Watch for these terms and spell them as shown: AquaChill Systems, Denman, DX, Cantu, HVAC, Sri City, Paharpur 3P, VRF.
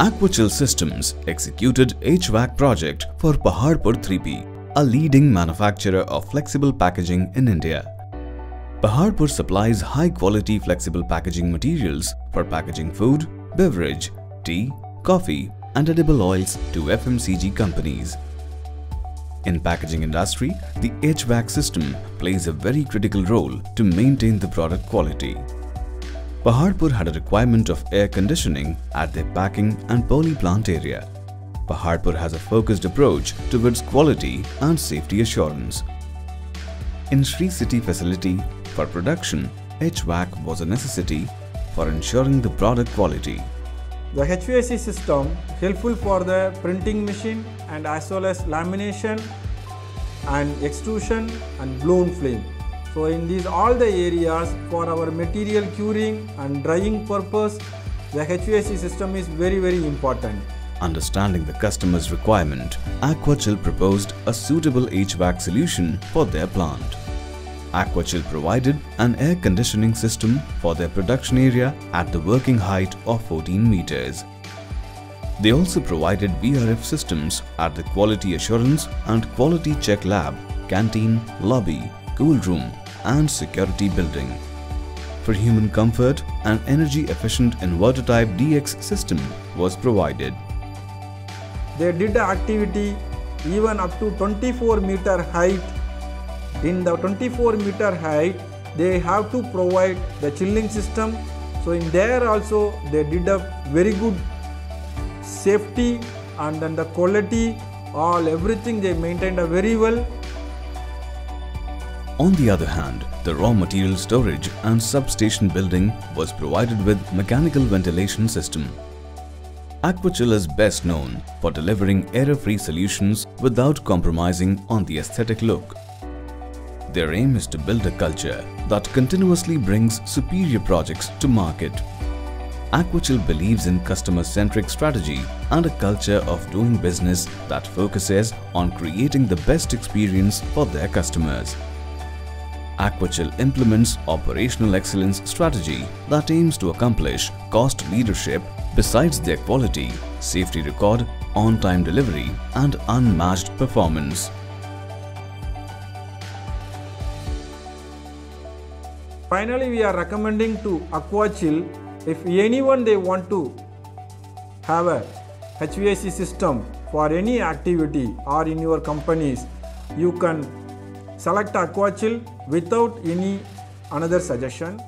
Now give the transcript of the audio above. AquaChill Systems executed HVAC project for Paharpur 3P, a leading manufacturer of flexible packaging in India. Paharpur supplies high-quality flexible packaging materials for packaging food, beverage, tea, coffee and edible oils to FMCG companies. In packaging industry, the HVAC system plays a very critical role to maintain the product quality. Paharpur had a requirement of air conditioning at their packing and poly plant area. Paharpur has a focused approach towards quality and safety assurance. In Sri City facility, for production, HVAC was a necessity for ensuring the product quality. The HVAC system helpful for the printing machine and as well as lamination and extrusion and blown flame. So in these all the areas for our material curing and drying purpose, the HVAC system is very important. Understanding the customer's requirement, AquaChill proposed a suitable HVAC solution for their plant. AquaChill provided an air conditioning system for their production area at the working height of 14 meters. They also provided VRF systems at the quality assurance and quality check lab, canteen, lobby, cool room and security building. For human comfort, an energy-efficient inverter type DX system was provided. They did the activity even up to 24 meter height. In the 24 meter height, they have to provide the chilling system. So in there also, they did a very good safety and then the quality, everything they maintained very well. On the other hand, the raw material storage and substation building was provided with mechanical ventilation system. AquaChill is best known for delivering error-free solutions without compromising on the aesthetic look. Their aim is to build a culture that continuously brings superior projects to market. AquaChill believes in customer-centric strategy and a culture of doing business that focuses on creating the best experience for their customers. AquaChill implements operational excellence strategy that aims to accomplish cost leadership besides their quality, safety record, on-time delivery and unmatched performance. Finally, we are recommending to AquaChill, if anyone they want to have a HVAC system for any activity or in your companies, you can select AquaChill without any another suggestion.